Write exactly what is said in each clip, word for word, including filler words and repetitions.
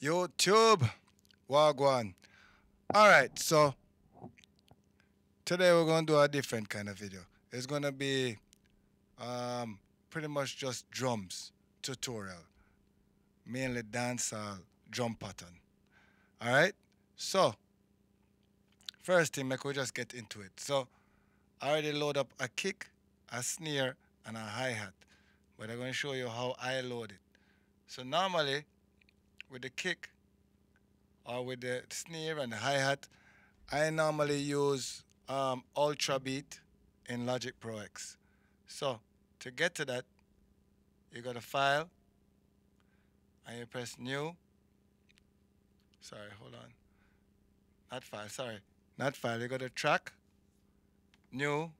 YouTube. Wagwan. Alright, so today we're going to do a different kind of video. It's going to be um, pretty much just drums tutorial. Mainly dancehall drum pattern. Alright, so first thing, make we just get into it. So I already load up a kick, a snare, and a hi-hat. But I'm going to show you how I load it. So normally, with the kick, or with the snare and the hi-hat, I normally use um, UltraBeat in Logic Pro X. So to get to that, you go to File, and you press New. Sorry, hold on. Not File, sorry. Not File, you go to Track, New,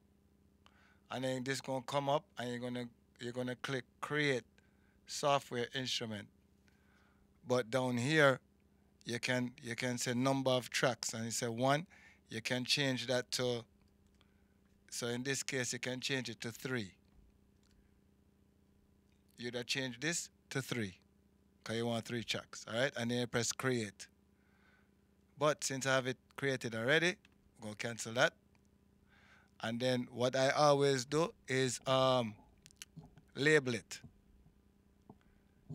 and then this gonna come up, and you're gonna you're gonna click Create Software Instrument. But down here, you can you can say number of tracks, and you say one. You can change that to. So in this case, you can change it to three. You'd have changed this to three, cause you want three tracks, all right? And then you press Create. But since I have it created already, I'm gonna cancel that. And then what I always do is um, label it.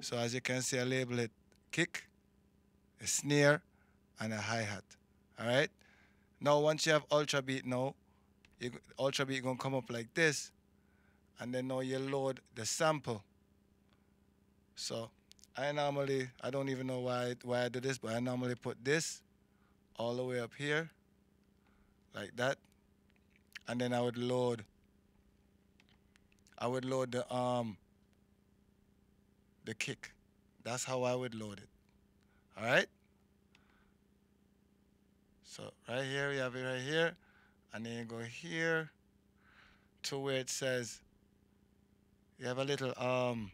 So as you can see, I label it kick, a snare, and a hi-hat. All right? Now, once you have UltraBeat now, you, UltraBeat is going to come up like this. And then now you load the sample. So I normally, I don't even know why, why I do this, but I normally put this all the way up here, like that. And then I would load, I would load the, um, the kick. That's how I would load it, all right? So right here, we have it right here. And then you go here to where it says, you have a little, um,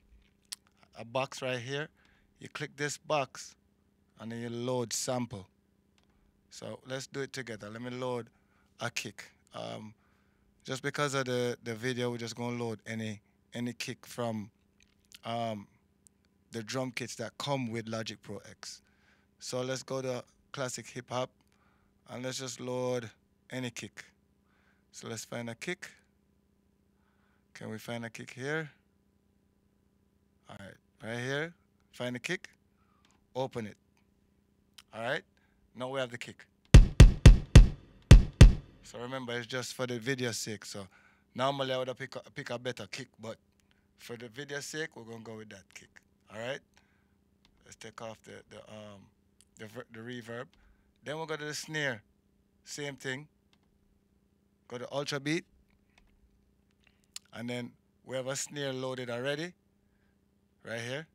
a box right here. You click this box and then you load sample. So let's do it together. Let me load a kick. Um, just because of the, the video, we're just going to load any any kick from um, the drum kits that come with Logic Pro X. So let's go to classic hip-hop, and let's just load any kick. So let's find a kick. Can we find a kick here? All right, right here. Find a kick. Open it. All right. Now we have the kick. So remember, it's just for the video's sake. So normally I would pick a, pick a better kick, but for the video's sake, we're gonna go with that kick. All right. Let's take off the the um the the reverb. Then we'll go to the snare. Same thing. Go to UltraBeat, and then we have a snare loaded already. Right here.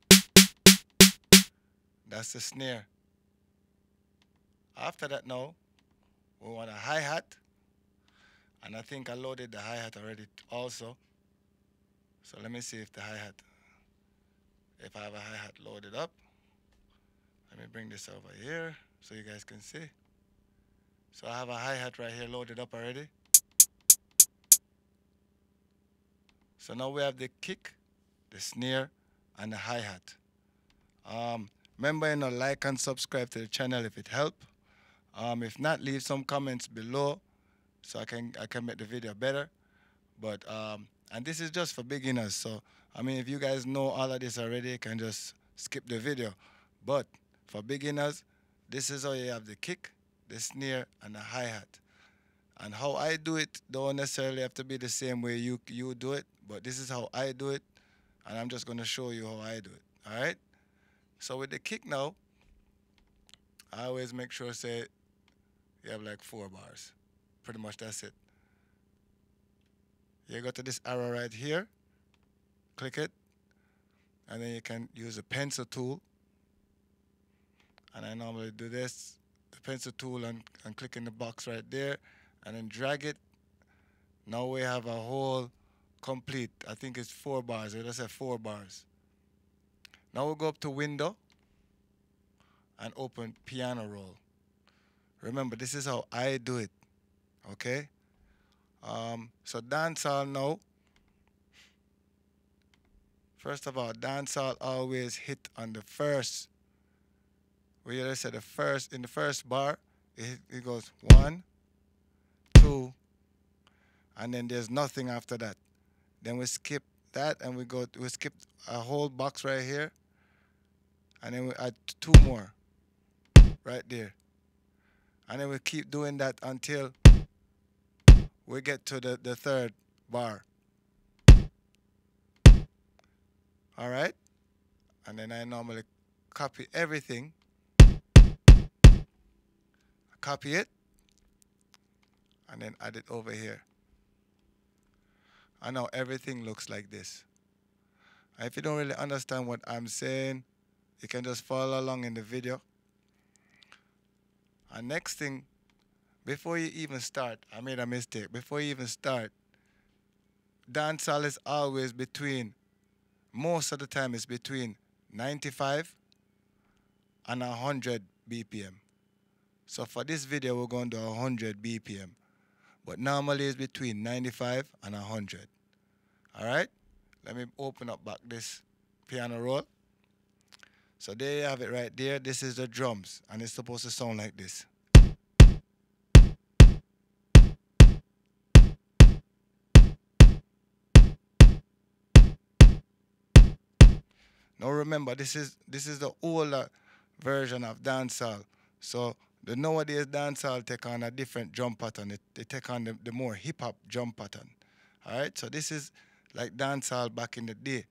That's the snare. After that, now we want a hi hat. And I think I loaded the hi-hat already also. So let me see if the hi-hat, if I have a hi-hat loaded up. Let me bring this over here so you guys can see. So I have a hi-hat right here loaded up already. So now we have the kick, the snare, and the hi-hat. Um, remember, you know, like and subscribe to the channel if it helps. Um, if not, leave some comments below, so I can I can make the video better. But um, and this is just for beginners. So I mean, if you guys know all of this already, you can just skip the video. But for beginners, this is how you have the kick, the snare, and the hi-hat. And how I do it don't necessarily have to be the same way you you do it. But this is how I do it, and I'm just gonna show you how I do it. All right. So with the kick now, I always make sure say you have like four bars. Pretty much that's it. You go to this arrow right here, click it, and then you can use a pencil tool. And I normally do this, the pencil tool, and, and click in the box right there, and then drag it. Now we have a whole complete, I think it's four bars, let's say four bars. Now we'll go up to Window and open Piano Roll. Remember, this is how I do it. Okay, um, so dancehall now. First of all, dancehall always hit on the first we just at the first in the first bar, it, it goes one, two, and then there's nothing after that. Then we skip that and we go we skip a whole box right here, and then we add two more right there. And then we keep doing that until we get to the, the third bar. All right? And then I normally copy everything. Copy it. And then add it over here. And now everything looks like this. And if you don't really understand what I'm saying, you can just follow along in the video. And next thing, before you even start, I made a mistake. Before you even start, dancehall is always between, most of the time it's between ninety-five and one hundred B P M. So for this video, we're going to one hundred B P M. But normally it's between ninety-five and one hundred. All right? Let me open up back this piano roll. So there you have it right there. This is the drums, and it's supposed to sound like this. Now remember, this is this is the older version of dancehall. So the nowadays dancehall take on a different drum pattern. It, they take on the, the more hip hop drum pattern. All right. So this is like dancehall back in the day,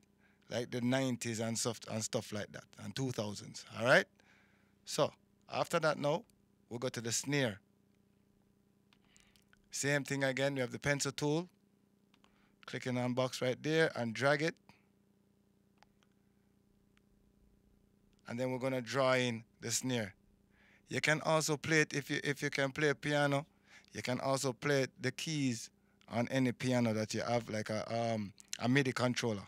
like the nineties and stuff and stuff like that, and two thousands. All right. So after that, now we'll go to the snare. Same thing again. We have the pencil tool. Clicking on box right there and drag it. And then we're gonna draw in the snare. You can also play it if you if you can play piano. You can also play the keys on any piano that you have, like a um, a MIDI controller.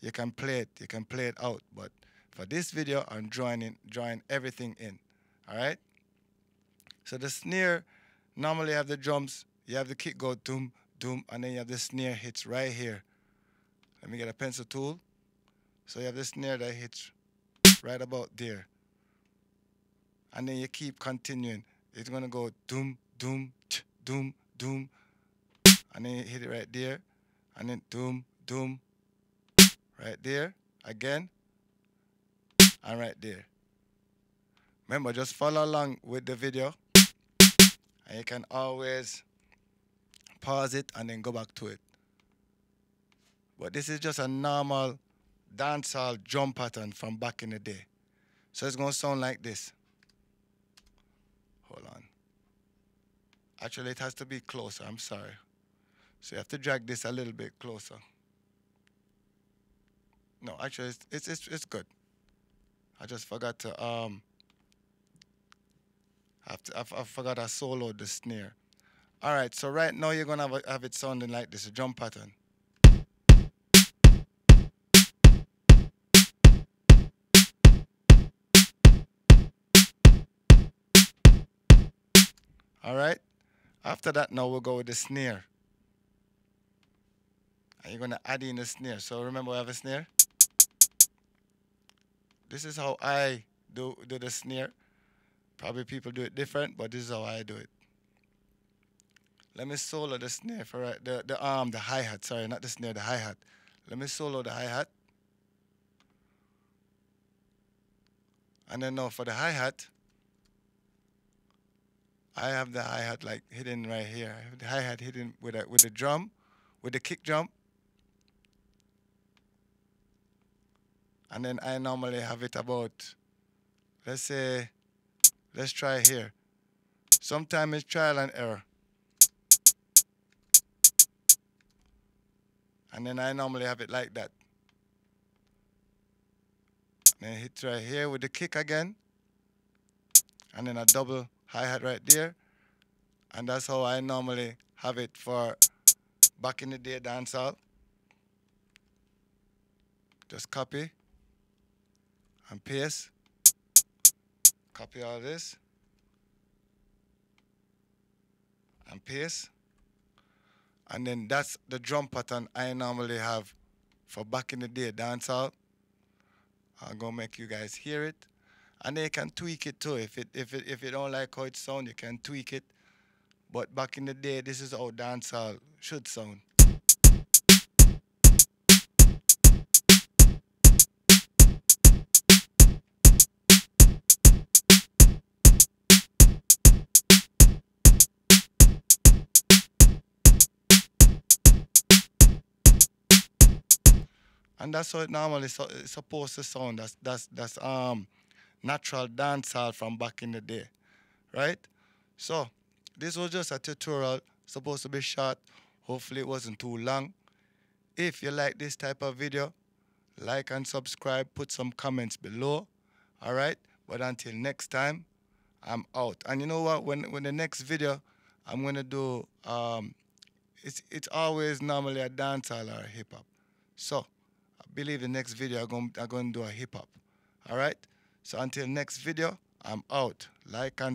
You can play it. You can play it out. But for this video, I'm drawing in, drawing everything in. All right. So the snare, normally you have the drums. You have the kick go doom doom, and then you have the snare hits right here. Let me get a pencil tool. So you have the snare that hits right about there, and then you keep continuing. It's gonna go doom doom ch, doom doom, and then you hit it right there, and then doom doom right there again, and right there. Remember, just follow along with the video, and you can always pause it and then go back to it. But this is just a normal dancehall drum pattern from back in the day. So it's going to sound like this. Hold on. Actually, it has to be closer. I'm sorry. So you have to drag this a little bit closer. No, actually, it's, it's, it's, it's good. I just forgot to... Um, I, have to I, I forgot I soloed the snare. All right, so right now you're going to have, have it sounding like this, a drum pattern. All right, after that, now we'll go with the snare. And you're gonna add in the snare. So remember, we have a snare. This is how I do, do the snare. Probably people do it different, but this is how I do it. Let me solo the snare for uh, the, the arm, the hi-hat, sorry, not the snare, the hi-hat. Let me solo the hi-hat. And then now for the hi-hat, I have the hi-hat like hidden right here. I have the hi-hat hidden with a, with a drum, with a kick drum. And then I normally have it about, let's say, let's try here. Sometimes it's trial and error. And then I normally have it like that. And then hit right here with the kick again. And then a double hi-hat right there, and that's how I normally have it for back in the day dancehall. Just copy and paste, copy all this and paste, and then that's the drum pattern I normally have for back in the day dancehall. I'm gonna make you guys hear it. And they can tweak it too. If it if it if you don't like how it sounds, you can tweak it. But back in the day, this is how dancehall should sound. And that's how it normally so, it's supposed to sound. That's that's that's um natural dancehall from back in the day, right? So this was just a tutorial, supposed to be short. Hopefully it wasn't too long. If you like this type of video, like and subscribe. Put some comments below, all right? But until next time, I'm out. And you know what? When when the next video, I'm gonna do um, it's it's always normally a dancehall or a hip hop. So I believe the next video I'm going, I'm going to do a hip-hop. All right? So until next video, I'm out. Like and